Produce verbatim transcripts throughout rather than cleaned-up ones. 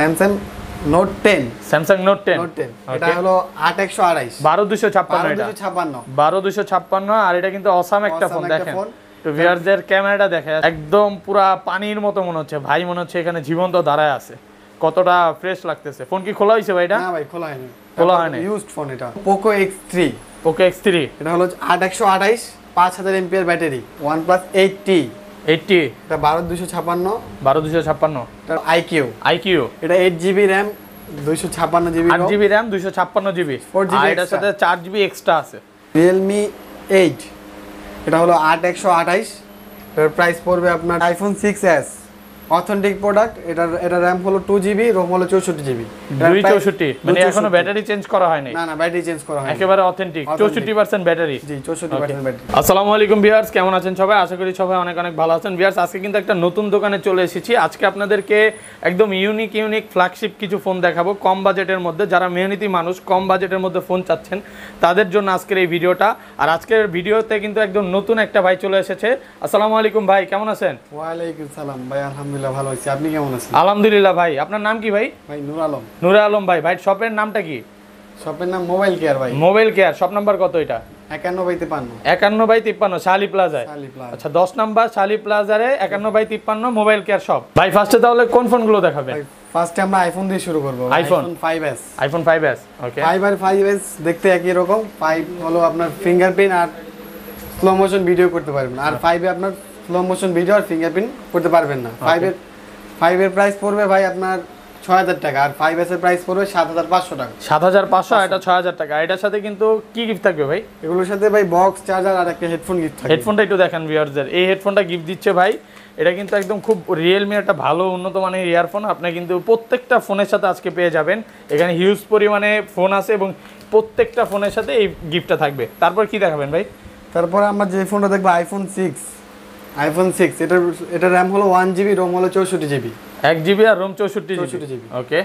Samsung Note ten. Samsung Note ten. Note ten. Okay. It holo eight one two two. twelve two fifty-five এটা twelve two fifty-five আর এটা কিন্তু awesome একটা phone দেখেন। তো ভিউয়ারদের ক্যামেরাটা দেখেন একদম পুরা পানির মতো মনে হচ্ছে ভাই, মনে হচ্ছে এখানে জীবন্ত দাঁড়ায় আছে। কতটা ফ্রেশ লাগতেছে। ফোন কি খোলা হইছে ভাই এটা? না ভাই খোলা হয়নি। খোলা হয়নি। ইউজড ফোন এটা। Poco X three. Poco X three এটা হলো eight one two eight five thousand mAh battery. OnePlus eight T. eight T এটা twelve two fifty-five এটা I Q I Q এটা eight G B RAM two fifty-six G B eight G B RAM two fifty-six G B আর এটার সাথে four G B extra আছে। Realme eight এটা হলো eight one two eight এর price পড়বে আপনার iPhone six S authentic product. এটা এটা RAM হলো two G B ROM হলো sixty-four G B two sixty-four মানে এখনো ব্যাটারি চেঞ্জ করা হয়নি। না না ব্যাটারি চেঞ্জ করা হয়নি, একেবারে অথেন্টিক sixty-four percent ব্যাটারি। জি sixty-four percent ব্যাটারি। আসসালামু আলাইকুম ভিউয়ার্স, কেমন আছেন সবাই? আশা করি সবাই অনেক অনেক ভালো আছেন। ভিউয়ার্স আজকে কিন্তু একটা নতুন দোকানে চলে এসেছি। আজকে আপনাদেরকে একদম ইউনিক ইউনিক ফ্ল্যাগশিপ কিছু ফোন দেখাবো কম বাজেটের মধ্যে। যারা মেহনতি মানুষ কম বাজেটের মধ্যে ফোন চাচ্ছেন তাদের জন্য আজকের এই ভিডিওটা। আর আজকের ভিডিওতে কিন্তু একদম নতুন একটা ভাই চলে এসেছে। আসসালামু আলাইকুম ভাই, কেমন আছেন? ওয়া আলাইকুম সালাম ভাই, আলহামদুলিল্লাহ ভালো আছি। আপনি কেমন আছেন? আলহামদুলিল্লাহ ভাই। আপনার নাম কি ভাই? ভাই নূর আলম। নূর আলম ভাই, ভাই শপের নামটা কি? শপের নাম মোবাইল কেয়ার ভাই। Mobile care. শপ নাম্বার কত এটা? একান্ন বাই তিপ্পান্ন শালি প্লাজায়। আচ্ছা দশ নাম্বার শালি প্লাজারে একান্ন বাই তিপ্পান্ন মোবাইল কেয়ার শপ। ভাই ফার্স্টে তাহলে কোন ফোনগুলো দেখাবেন? ফার্স্টে আমরা আইফোন দিয়ে শুরু করব। IPhone five S iPhone five S okay. five আর five S দেখতে একই রকম। five হলো আপনার ফিঙ্গারপ্রিন্ট আর স্লো মোশন ভিডিও করতে পারবেন, আর five এ আপনার স্লো মোশন ভিডিও আর ফিঙ্গারপ্রিন্ট করতে পারবেন না। five এর five এর প্রাইস পড়বে ভাই আপনার ছয় হাজার টাকা, আর five S এর প্রাইস পড়বে সাত হাজার পাঁচশো টাকা। সাত হাজার পাঁচশো এটা ছয় হাজার টাকা। এটার সাথে কিন্তু কি গিফট থাকবে ভাই? এগুলোর সাথে ভাই বক্স, চার্জার আর একটা হেডফোন গিফট থাকবে। হেডফোনটা একটু দেখেন ভিউয়ারদের, এই হেডফোনটা গিফট দিচ্ছে ভাই। এটা কিন্তু একদম খুব Realme একটা ভালো উন্নত মানের ইয়ারফোন। আপনি কিন্তু প্রত্যেকটা ফোনের সাথে আজকে পেয়ে যাবেন, এখানে হিউজ পরিমাণে ফোন আছে এবং প্রত্যেকটা ফোনের সাথে এই গিফটটা থাকবে। তারপর কি দেখাবেন ভাই? তারপর আমরা যে ফোনটা দেখব আইফোন সিক্স আইফোন সিক্স এটা এটা RAM হলো one G B ROM হলো চৌষট্টি জিবি এক জিবি আর ROM চৌষট্টি জিবি ওকে।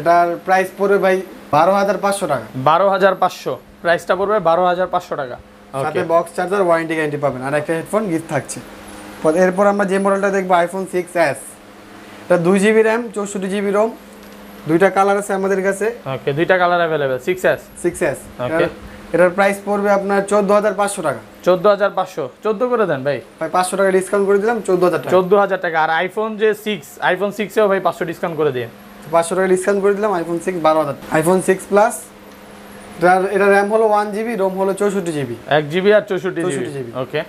এটার প্রাইস পড়বে ভাই বারো হাজার পাঁচশো টাকা। বারো হাজার পাঁচশো প্রাইসটা পড়বে বারো হাজার পাঁচশো টাকা। সাথে বক্স, চার্জার, ওয়ারেন্টি গ্যারান্টি পাবেন, আর একটা হেডফোন গিফট থাকছে। এরপর আমরা যে মডেলটা দেখব আইফোন সিক্স এস এটা দুই জিবি RAM চৌষট্টি জিবি ROM দুইটা কালার আছে আমাদের কাছে। ওকে দুইটা colour available six S six S okay. এটার প্রাইস পড়বে আপনার চৌদ্দ হাজার পাঁচশো টাকা। চৌদ্দ হাজার পাঁচশো চৌদ্দ করে দেন ভাই, ভাই পাঁচশো টাকা ডিসকাউন্ট করে দিলাম চৌদ্দ হাজার টাকা। চৌদ্দ হাজার টাকা। আর আইফোন যে সিক্স আইফোন সিক্স এও ভাই পাঁচশো ডিসকাউন্ট করে দেন, পাঁচশো টাকা ডিসকাউন্ট করে দিলাম। আইফোন সিক্স বারো হাজার। আইফোন সিক্স প্লাস এটার এটা RAM হলো one G B ROM হলো চৌষট্টি জিবি এক জিবি আর চৌষট্টি জিবি ওকে।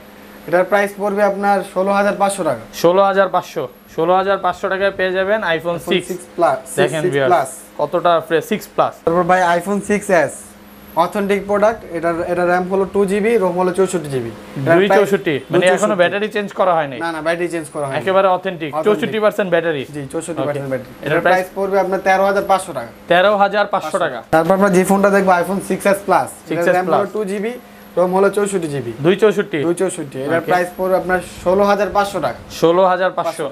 এটার প্রাইস পড়বে আপনার ষোলো হাজার পাঁচশো টাকা। ষোলো হাজার পাঁচশো ষোলো হাজার পাঁচশো টাকায় পেয়ে যাবেন আইফোন সিক্স প্লাস। দেখেন প্লাস কতটা ফ্রেশ সিক্স প্লাস। তারপর ভাই iPhone six S authentic product. এটার এটা RAM হলো two G B ROM হলো চৌষট্টি জিবি দুই চৌষট্টি মানে এখনো ব্যাটারি চেঞ্জ করা হয়নি। না না ব্যাটারি চেঞ্জ করা হয়নি, একেবারে অথেন্টিক চৌষট্টি পার্সেন্ট ব্যাটারি। জি চৌষট্টি পার্সেন্ট ব্যাটারি। এটার প্রাইস পড়বে আপনার তেরো হাজার পাঁচশো টাকা। তেরো হাজার পাঁচশো টাকা। তারপর আমরা যে ফোনটা দেখব আইফোন সিক্স এস প্লাস এটা RAM হলো two G B ROM হলো চৌষট্টি জিবি দুই চৌষট্টি দুই চৌষট্টি এটার প্রাইস পড়বে আপনার ষোলো হাজার পাঁচশো টাকা। ষোলো হাজার পাঁচশো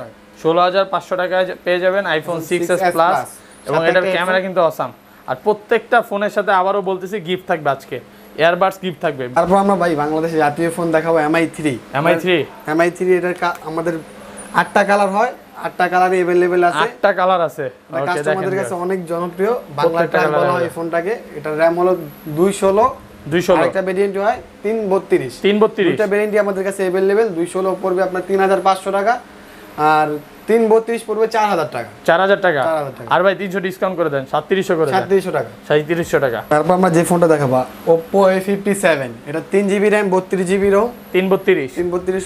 ষোলো হাজার পাঁচশো টাকায় পেয়ে যাবেন আইফোন সিক্স এস প্লাস, এবং এটার ক্যামেরা কিন্তু অসাম। আর প্রত্যেকটা ফোনের সাথে আবারও বলতেছি গিফট থাকবে আজকে, ইয়ারবাডস গিফট থাকবে। তারপর আমরা ভাই বাংলাদেশে জাতীয় ফোন দেখাবো Mi three Mi three Mi three এটার আমাদের আটটা কালার হয়, আটটা কালারই अवेलेबल আছে। আটটা কালার আছে ওকে। আমাদের কাছে অনেক জনপ্রিয় বাংলায় টাইপ বলা হয় এই ফোনটাকে। এটার RAM হলো দুই ষোলো দুই ষোলো আরেকটা ভেরিয়েন্ট হয় তিন বত্রিশ তিন বত্রিশ দুটো ভেরিয়েন্টই আমাদের কাছে अवेलेबल। দুই ষোলো পড়বে আপনার তিন হাজার পাঁচশো টাকা, আর তিন বত্রিশ পড়বে চার হাজার টাকা। চার হাজার টাকা আর ভাই তিনশো ডিসকাউন্ট করে দেন সাঁইত্রিশশো করে দেন। সাঁইত্রিশশো টাকা সাঁইত্রিশশো টাকা। তারপর আমরা যে ফোনটা দেখাবো Oppo F fifty-seven এটা তিন জিবি RAM বত্রিশ জিবি ROM তিন বত্রিশ তিন বত্রিশ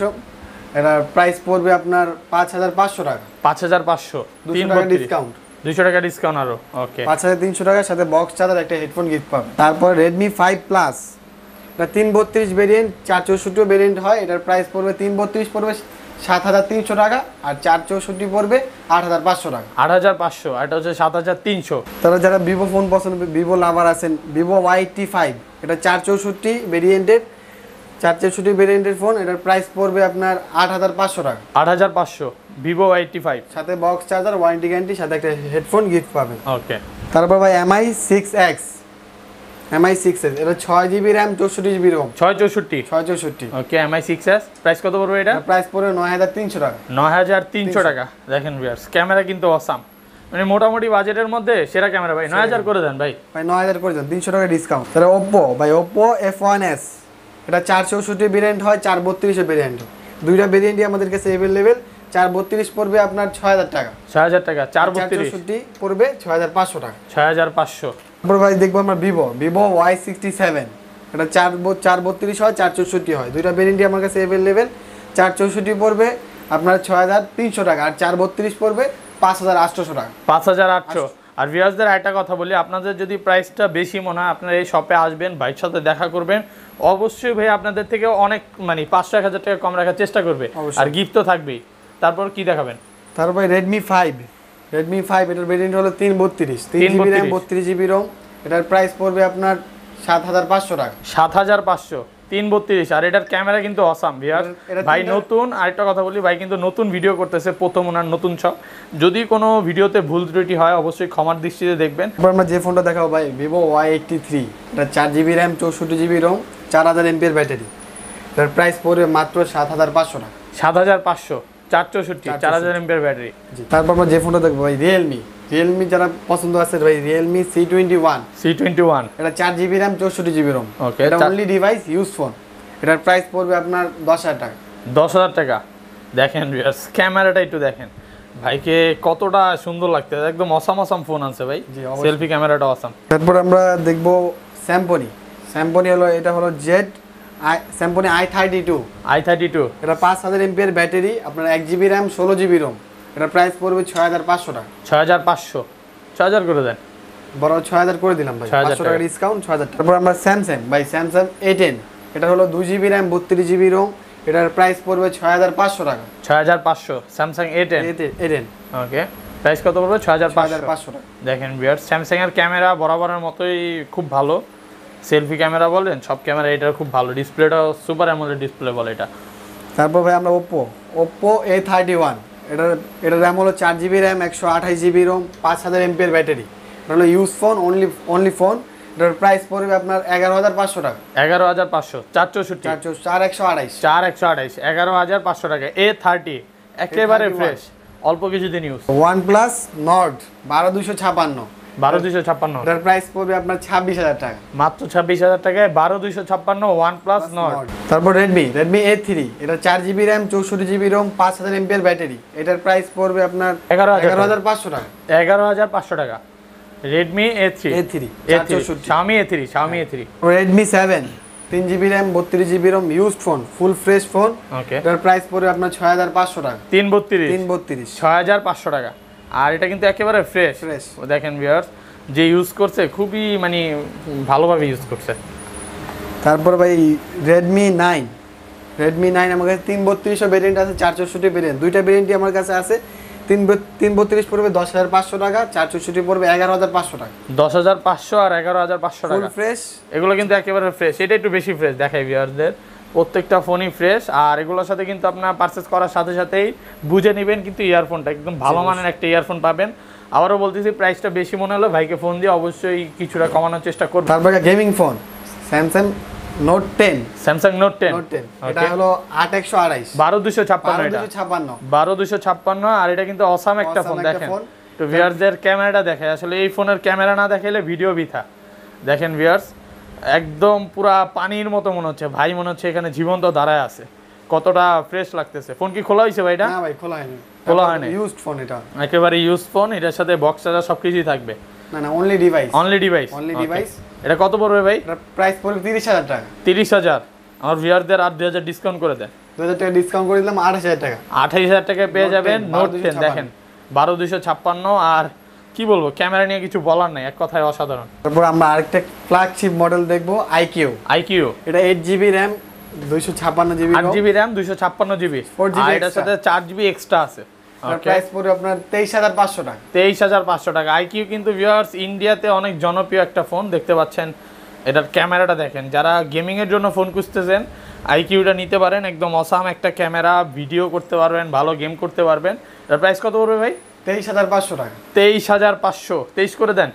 এটার প্রাইস পড়বে আপনার পাঁচ হাজার পাঁচশো টাকা। পাঁচ হাজার পাঁচশো দুইশো টাকা ডিসকাউন্ট দুইশো টাকা ডিসকাউন্ট আরো ওকে। পাঁচ হাজার তিনশো টাকার সাথে বক্স, চার্জার, একটা হেডফোন গিফট পাবেন। তারপর Redmi five plus এটা তিন বত্রিশ ভেরিয়েন্ট চার চৌষট্টি ভেরিয়েন্ট হয়। এটার প্রাইস পড়বে তিন বত্রিশ পড়বে সাত হাজার তিনশো টাকা, আর চার চৌষট্টি পড়বে আট হাজার পাঁচশো টাকা। আট হাজার পাঁচশো আর এটা হচ্ছে সাত হাজার তিনশো। তারা যারা ভিভো ফোন পছন্দ, ভিভো লাভার আছেন, ভিভো Y twenty-five এটা চার চৌষট্টি ভেরিয়েন্টের চার চৌষট্টি ভেরিয়েন্টের ফোন। এটার প্রাইস পড়বে আপনার আট হাজার পাঁচশো টাকা। আট হাজার পাঁচশো ভিভো Y eighty-five সাথে বক্স, চার্জার, ওয়ারেন্টি গ্যারান্টি, সাথে একটা হেডফোন গিফট পাবেন ওকে। তারপর ভাই Mi six X Mi six S এটা ছয় জিবি RAM চৌষট্টি জিবি ROM ছয় চৌষট্টি ছয় চৌষট্টি okay. Mi six S price কত পড়বে? এটা প্রাইস পড়বে নয় হাজার তিনশো টাকা। নয় হাজার তিনশো টাকা। দেখেন ভিউয়ার্স ক্যামেরা কিন্তু অসাম। মানে মোটামুটি বাজেটের মধ্যে সেরা ক্যামেরা ভাই নয় হাজার করে দেন ভাই ভাই নয় হাজার করে দেন তিনশো টাকা ডিসকাউন্ট। তাহলে Oppo ভাই Oppo এফ ওয়ান এস এটা চারশো ষাট ভেরিয়েন্ট হয়, চারশো বত্রিশ এর ভেরিয়েন্ট দুইটা ভেরিয়েন্টই আমাদের কাছে अवेलेबल। চারশো বত্রিশ পড়বে আপনার ছয় হাজার টাকা, ছয় হাজার টাকা, চারশো বত্রিশ পড়বে ছয় হাজার পাঁচশো টাকা, ছয় হাজার পাঁচশো। তারপর ভাই দেখবো আমরা Vivo Vivo Y sixty seven এটা চারশো বত্রিশ হয়, চারশো ষাট হয়, দুইটা ভেরিয়েন্টই আমার কাছে अवेलेबल। চারশো ষাট পড়বে আপনার ছয় হাজার তিনশো টাকা আর চারশো বত্রিশ পড়বে পাঁচ হাজার আটশো টাকা, পাঁচ হাজার আটশো। আর ভিউয়ারদের একটা কথা বলি, আপনাদের যদি প্রাইসটা বেশি মনে হয় আপনারা এই শপে আসবেন, ভাইয়ের সাথে দেখা করবেন, অবশ্যই ভাই আপনাদের থেকে অনেক মানে পাঁচশো এক হাজার টাকা কম রাখার চেষ্টা করবে, আর গিফট তো থাকবেই। তারপর কি দেখাবেন? তারপর Redmi ফাইভ Redmi ফাইভ এটার ভেরিয়েন্ট হলো তিনশো বত্রিশ, তিন জিবি RAM বত্রিশ জিবি ROM, এটার প্রাইস পড়বে আপনার সাত হাজার পাঁচশো টাকা, সাত হাজার পাঁচশো তিনশো বত্রিশ। আর এটার ক্যামেরা কিন্তু অসাম ভিউয়ার ভাই নতুন। আরেকটা কথা বলি ভাই কিন্তু নতুন ভিডিও করতেছে, প্রথম ওনার নতুন শপ, যদি কোনো ভিডিওতে ভুল ত্রুটি হয় অবশ্যই ক্ষমার দৃষ্টিতে দেখবেন। তারপর আমরা যে ফোনটা দেখাবো ভাই Vivo ওয়াই এইটটি থ্রি এটা চার জিবি RAM চৌষট্টি জিবি ROM চার হাজার এমএএইচ ব্যাটারি, এটার প্রাইস পড়বে মাত্র সাত হাজার পাঁচশো টাকা, সাত হাজার পাঁচশো চারশো ষাট চার হাজার এমএএইচ ব্যাটারি। তারপর আমরা যে ফোনটা দেখব ভাই Realme Realme যারা পছন্দ আছে ভাই Realme C twenty one C twenty one এটা চার জিবি RAM চৌষট্টি জিবি ROM, ওকে এটা অনলি ডিভাইস ইউজ ফোন, এটার প্রাইস পড়বে আপনার দশ হাজার টাকা, দশ হাজার টাকা। দেখেন ভিউয়ার্স ক্যামেরাটা একটু দেখেন ভাইকে কতটা সুন্দর লাগতেছে, একদম অসাম অসাম ফোন আছে ভাই, সেলফি ক্যামেরাটা অসাম। তারপর আমরা দেখব Samsung Samsung হলো এটা হলো Z I Samsung I thirty two I thirty two এটা পাঁচ হাজার এমএএইচ ব্যাটারি আপনার এক জিবি RAM ষোলো জিবি ROM, এটা প্রাইস পড়বে ছয় হাজার পাঁচশো টাকা, ছয় হাজার পাঁচশো ছয় হাজার করে দেন, বড় ছয় হাজার করে দিলাম ভাই পাঁচশো টাকা ডিসকাউন্ট ছয় হাজার। তারপর আমরা Samsung ভাই Samsung এ টেন এটা হলো দুই জিবি RAM বত্রিশ জিবি ROM, এটার প্রাইস পড়বে ছয় হাজার পাঁচশো টাকা, ছয় হাজার পাঁচশো Samsung A ten A ten okay price কত পড়বে ছয় হাজার পাঁচশো টাকা। দেখেন ভিউয়ার্স Samsung এর ক্যামেরা বরাবরের মতোই খুব ভালো, সেলফি ক্যামেরা বলেন সব ক্যামেরা এটা খুব ভালো, ডিসপ্লেটা সুপার অ্যামোলেড ডিসপ্লে বলে এটা। তারপর ভাই আমরা Oppo Oppo A thirty one এটা এটা RAM হলো চার জিবি RAM একশো আঠাশ জিবি ROM পাঁচ হাজার এমএএইচ ব্যাটারি, এটা হলো use phone only only phone, এটার প্রাইস পড়বে আপনার এগারো হাজার পাঁচশো টাকা, এগারো হাজার পাঁচশো চারশো ষাট চার হাজার একশো আঠাশ চার হাজার একশো আঠাশ এগারো হাজার পাঁচশো টাকা এ থার্টি একেবারে ফ্রেশ, অল্প কিছুদিন ইউজ। OnePlus Nord বারো দুইশো ছাপ্পান্ন বারো দুইশো ছাপ্পান্ন এটার প্রাইস পড়বে আপনার ছাব্বিশ হাজার টাকা, মাত্র ছাব্বিশ হাজার টাকায় বারো দুইশো ছাপ্পান্ন OnePlus Nord। তারপর Redmi Redmi এ থ্রি এটা চার জিবি RAM চৌষট্টি জিবি ROM পাঁচ হাজার এমএএইচ ব্যাটারি, এটার প্রাইস পড়বে আপনার এগারো হাজার পাঁচশো টাকা, এগারো হাজার পাঁচশো টাকা Redmi A three A three চারশো ষাট Xiaomi A three Xiaomi A three. Redmi seven তিন জিবি RAM বত্রিশ GB ROM used phone full fresh phone, এটার প্রাইস পড়বে আপনার ছয় হাজার পাঁচশো টাকা, তিনশো বত্রিশ ছয় হাজার পাঁচশো টাকা। আর এটা কিন্তু একেবারে ফ্রেশ ফ্রেশ দেখেন ভিউয়ার্স যে ইউজ করছে খুবই মানে ভালোভাবে ইউজ করছে। তারপর ভাই Redmi নাইন Redmi নাইন আমার কাছে তিনশো বত্রিশ ভেরিয়েন্ট আছে, চারশো ষাট ভেরিয়েন্ট দুইটা ভেরিয়েন্টই আমার কাছে আছে। তিনশো বত্রিশ পড়বে দশ হাজার পাঁচশো টাকা, চারশো ষাট পড়বে এগারো হাজার পাঁচশো টাকা, দশ হাজার পাঁচশো আর এগারো হাজার পাঁচশো টাকা ফুল ফ্রেশ, এগুলো কিন্তু একেবারে ফ্রেশ, এটা একটু বেশি ফ্রেশ দেখাই ভিউয়ারদের, প্রত্যেকটা ফোনই ফ্রেশ। আর এগুলোর সাথে কিন্তু আপনারা পারচেজ করার সাথে সাথেই বুঝে নেবেন কিন্তু ইয়ারফোনটা একদম ভালো মানের একটা ইয়ারফোন পাবেন। আবারও বলতেছি প্রাইসটা বেশি মনে হলো ভাইকে ফোন দিয়ে অবশ্যই কিছুটা কমানোর চেষ্টা করব। তারপরে gaming phone Samsung Note ten Samsung Note ten এটা হলো আট হাজার একশো আঠাশ বারো দুইশো ছাপ্পান্ন এটা বারো দুইশো ছাপ্পান্ন আর এটা কিন্তু অসাম একটা ফোন। দেখেন তো ভিউয়ারদের ক্যামেরাটা দেখেন, আসলে এই ফোনের ক্যামেরা না দেখাইলে ভিডিও বিথা। দেখেন ভিউয়ার্স একদম পুরা পানির মতো মনে হচ্ছে ভাই, মনে হচ্ছে এখানে জীবন্ত দাঁড়ায় আছে, কতটা ফ্রেশ লাগতেছে। ফোন কি খোলা হয়েছে ভাই? এটা না ভাই খোলা হয়নি, খোলা হয়নি, ইউজড ফোন, এটা একেবারে ইউজড ফোন। এটার সাথে বক্স চার্জার সবকিছুই থাকবে, না না only device, only device, only device. এটা কত পড়বে ভাই? এটা প্রাইস পড়বে তিরিশ হাজার টাকা, তিরিশ হাজার। আমার ভিউয়ারদের আর দুই হাজার ডিসকাউন্ট করে দেন, দুই হাজার টাকা ডিসকাউন্ট করে দিলাম আঠাশ হাজার টাকা, আঠাশ হাজার টাকায় পেয়ে যাবেন Note টেন। দেখেন বারো দুইশো ছাপ্পান্ন আর কি বলবো, ক্যামেরা নিয়ে কিছু বলার নাই, এক কথায় অসাধারণ। তারপর আমরা আরেকটা ফ্ল্যাগশিপ মডেল দেখবো আই কিউ আই কিউ এটা আট জিবি RAM দুইশো ছাপ্পান্ন জিবি আট জিবি RAM দুইশো ছাপ্পান্ন জিবি আর এটার সাথে চার জিবি এক্সট্রা আছে। আর প্রাইস পড়ে আপনার তেইশ হাজার পাঁচশো টাকা, তেইশ হাজার পাঁচশো টাকা। আই কিউ কিন্তু ভিউয়ার্স ইন্ডিয়াতে অনেক জনপ্রিয় একটা ফোন, দেখতে পাচ্ছেন এটার ক্যামেরাটা দেখেন। যারা গেমিং এর জন্য ফোন খুঁজতেছেন আই কিউটা নিতে পারেন, একদম অসাম একটা ক্যামেরা, ভিডিও করতে পারবেন, ভালো গেম করতে পারবেন। এর প্রাইস কত পড়বে ভাই? তেইশ হাজার পাঁচশো টাকা, তেইশ হাজার পাঁচশো তেইশ করে দেন,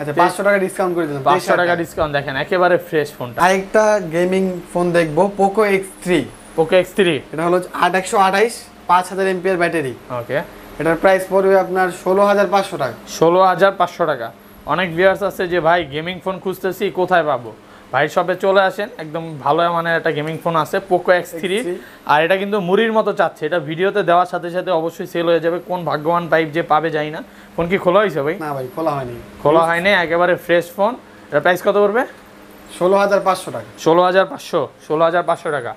আচ্ছা পাঁচশো টাকা ডিসকাউন্ট করে দেন, পাঁচশো টাকা ডিসকাউন্ট। দেখেন একেবারে ফ্রেশ ফোনটা। আরেকটা গেমিং ফোন দেখবো Poco X three Poco X three এটা হলো আট হাজার একশো আঠাশ পাঁচ হাজার এমএএইচ ব্যাটারি, ওকে এটার প্রাইস পড়বে আপনার ষোলো হাজার পাঁচশো টাকা। ষোলো হাজার পাঁচশো টাকা। অনেক ভিউয়ার্স আছে যে ভাই গেমিং ফোন খুঁজতেছি কোথায় পাবো, ভাই শপে চলে আসেন, একদম ভালো মানে একটা গেমিং ফোন আছে পোকো এক্স থ্রি, আর এটা কিন্তু মুড়ির মতো চাচ্ছে, এটা ভিডিওতে দেওয়ার সাথে সাথে অবশ্যই সেল হয়ে যাবে। কোন ভাগ্যবান পাইপ যে পাবে জানি না। ফোন কি খোলা হয়েছে ভাই? না ভাই খোলা হয়নি, খোলা হয়নি, একেবারে ফ্রেশ ফোন। এটার প্রাইস কত পড়বে? ষোলো হাজার পাঁচশো টাকা। ষোলো হাজার পাঁচশো ষোলো হাজার পাঁচশো টাকা।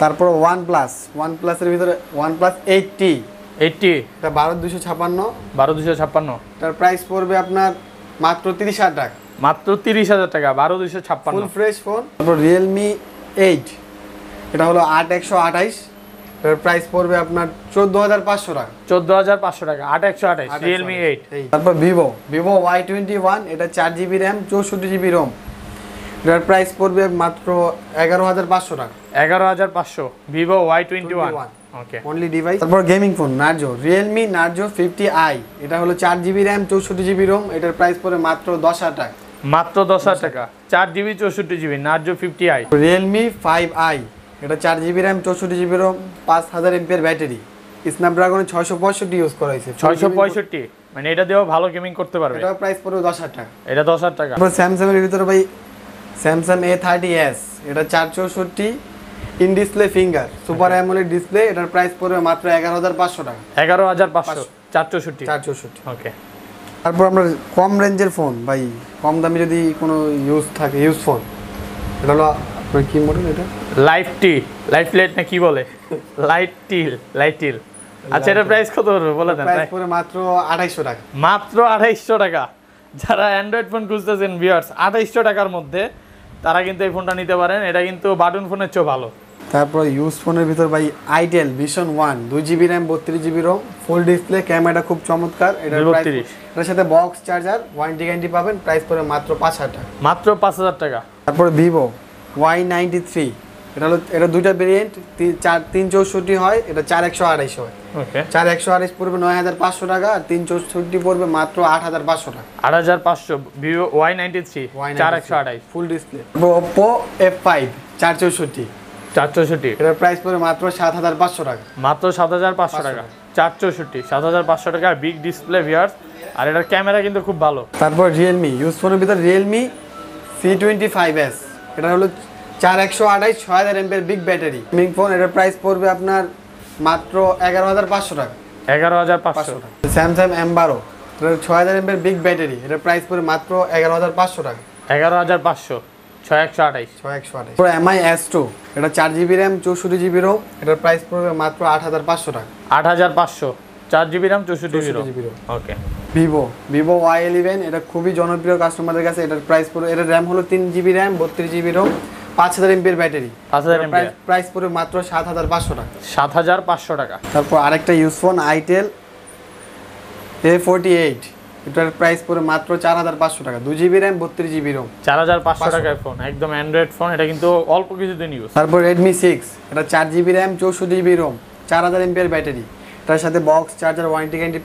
তারপর OnePlus, OnePlus এর ভিতরে OnePlus eight T, eight T এটা বারো দুইশো ছাপ্পান্ন বারো দুইশো ছাপ্পান্ন, তার প্রাইস পড়বে আপনার মাত্র তিরিশ হাজার টাকা। মাত্র তিরিশ হাজার টাকা, বারো দুইশো ছাপ্পান্ন, ফুল ফ্রেশ ফোন। তারপর Realme এইট, এটা হলো আট একশো আঠাশ, এর প্রাইস পড়বে আপনার চোদ্দ হাজার পাঁচশো টাকা। চোদ্দ হাজার পাঁচশো টাকা, আট একশো আঠাশ Realme এইট। তারপর Vivo, Vivo Y twenty one, এটা চার জিবি RAM চৌষট্টি জিবি ROM, এর প্রাইস পড়বে মাত্র এগারো হাজার পাঁচশো টাকা। এগারো হাজার পাঁচশো Vivo Y twenty one, okay only device. তারপর gaming phone Narzo, Realme Narzo fifty I, এটা হলো চার জিবি RAM চৌষট্টি জিবি ROM, এটার প্রাইস পড়ে মাত্র দশ হাজার টাকা। মাত্র দশ হাজার টাকা, চার জিবি চৌষট্টি GB Narzo fifty I. Realme five I, এটা চার জিবি RAM চৌষট্টি জিবি ROM, পাঁচ হাজার এমএএইচ ব্যাটারি, Snapdragon ছয়শো পঁয়ষট্টি ইউজ করা হয়েছে। ছয়শো পঁয়ষট্টি মানে এটা দিয়েও ভালো গেমিং করতে পারবে, এটা প্রাইস পড়ে দশ হাজার টাকা। এটা দশ হাজার টাকা। তারপর Samsung এর ভিতরে ভাই Samsung এ থার্টি এস, এটা চারশো চৌষট্টি in display finger super AMOLED display, এটার প্রাইস পড়বে মাত্র এগারো হাজার পাঁচশো টাকা। এগারো হাজার পাঁচশো চারশো চৌষট্টি চারশো চৌষট্টি, ওকে। তারপর আমরা কম রেঞ্জের ফোন ভাই, কম দামি যদি কোনো ইউজ থাকে ইউজ ফোন, এটা হলো আপনার কি মডেল, এটা লাইট টি লাইট লাইট না কি বলে, লাইট টিল লাইট টিল। আচ্ছা এটার প্রাইস কত হবে বলে দেন? প্রাইস পড়বে মাত্র আঠাইশশো টাকা। মাত্র আঠাইশশো টাকা। যারা অ্যান্ড্রয়েড ফোন খুঁজতেছেন ভিউয়ার্স আঠাইশশো টাকার মধ্যে তারা কিন্তু এই ফোনটা নিতে পারেন, এটা কিন্তু বাটন ফোনের চেয়ে ভালো। তারপর ইউজ ফোনের ভিতর ভাই iTel ভিশন ওয়ান, দুই জিবি RAM বত্রিশ জিবি ROM, ফুল ডিসপ্লে, ক্যামেরাটা খুব চমৎকার, এটার প্রাইস এর সাথে বক্স চার্জার ওয়ারেন্টি গ্যারান্টি পাবেন, প্রাইস পড়ে মাত্র পাঁচ হাজার টাকা। মাত্র পাঁচ হাজার টাকা। তারপর Vivo ওয়াই নাইনটি থ্রি, এটা হলো এটা দুইটা ভেরিয়েন্ট, তিন চৌষট্টি হয়, এটা চার একশো আঠাশ হয়, ওকে। চার একশো আঠাশ পড়বে নয় হাজার পাঁচশো টাকা, আর তিন চৌষট্টি পড়বে মাত্র আট হাজার পাঁচশো টাকা। আট হাজার পাঁচশো Vivo ওয়াই নাইনটি থ্রি চার একশো আঠাশ full display. Oppo F five চার চৌষট্টি চার চৌষট্টি, এটার প্রাইস পড়ে মাত্র সাত হাজার পাঁচশো টাকা। মাত্র সাত হাজার পাঁচশো টাকা, চার চৌষট্টি সাত হাজার পাঁচশো টাকা, বিগ ডিসপ্লে ভিউয়ার্স, আর এটার ক্যামেরা কিন্তু খুব ভালো। তারপর Realme ইউজ ফোনের ভিতর Realme C twenty five S, এটা হলো চার একশো আঠাশ ছয় হাজার mAh big battery gaming phone, এটার প্রাইস পড়বে আপনার মাত্র এগারো হাজার পাঁচশো টাকা। এগারো হাজার পাঁচশো টাকা। Samsung এম টুয়েলভ, এটা ছয় হাজার এমএএইচ বিগ ব্যাটারি, এটার প্রাইস পড়ে মাত্র এগারো হাজার পাঁচশো টাকা। এগারো হাজার পাঁচশো ছয় একশো আঠাশ ছয় একশো আঠাশ। পুরো Mi এস টু, এটা চার জিবি RAM চৌষট্টি জিবি ROM, এটার প্রাইস পড়বে মাত্র আট হাজার পাঁচশো টাকা। আট হাজার পাঁচশো চার জিবি RAM চৌষট্টি GB ROM, okay. Vivo Vivo Y eleven, এটা খুবই জনপ্রিয় কাস্টমারদের কাছে, এটার প্রাইস পড়বে, এটার RAM হলো তিন জিবি RAM বত্রিশ জিবি ROM, পাঁচ হাজার এমএএইচ ব্যাটারি, পাঁচ হাজার এমএএইচ, প্রাইস পড়বে মাত্র সাত হাজার পাঁচশো টাকা। সাত হাজার পাঁচশো টাকা। তারপর আরেকটা use phone iTel A forty eight, এটার প্রাইস পড়ে মাত্র চার হাজার পাঁচশো টাকা, দুই জিবি RAM বত্রিশ জিবি ROM, চার হাজার পাঁচশো টাকার ফোন, একদম অ্যান্ড্রয়েড ফোন, এটা কিন্তু অল্প কিছুদিন ইউজ। তারপর Redmi সিক্স, এটা চার জিবি RAM চৌষট্টি জিবি ROM, চার হাজার এমএএইচ ব্যাটারি, এটার সাথে box charger warranty guarantee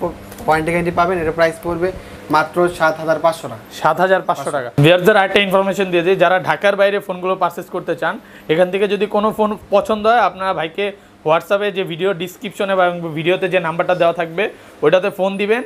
warranty guarantee পাবেন, এটার প্রাইস পড়বে মাত্র সাত হাজার পাঁচশো টাকা। সাত হাজার পাঁচশো টাকা। ভিউয়ারদের আরেকটা ইনফরমেশন দিয়ে দিই, যারা ঢাকার বাইরে ফোনগুলো পারচেজ করতে চান, এখান থেকে যদি কোনো ফোন পছন্দ হয় আপনারা ভাইকে হোয়াটসঅ্যাপে যে ভিডিও ডিসক্রিপশনে বা ভিডিওতে যে নাম্বারটা দেওয়া থাকবে ওইটাতে ফোন দিবেন,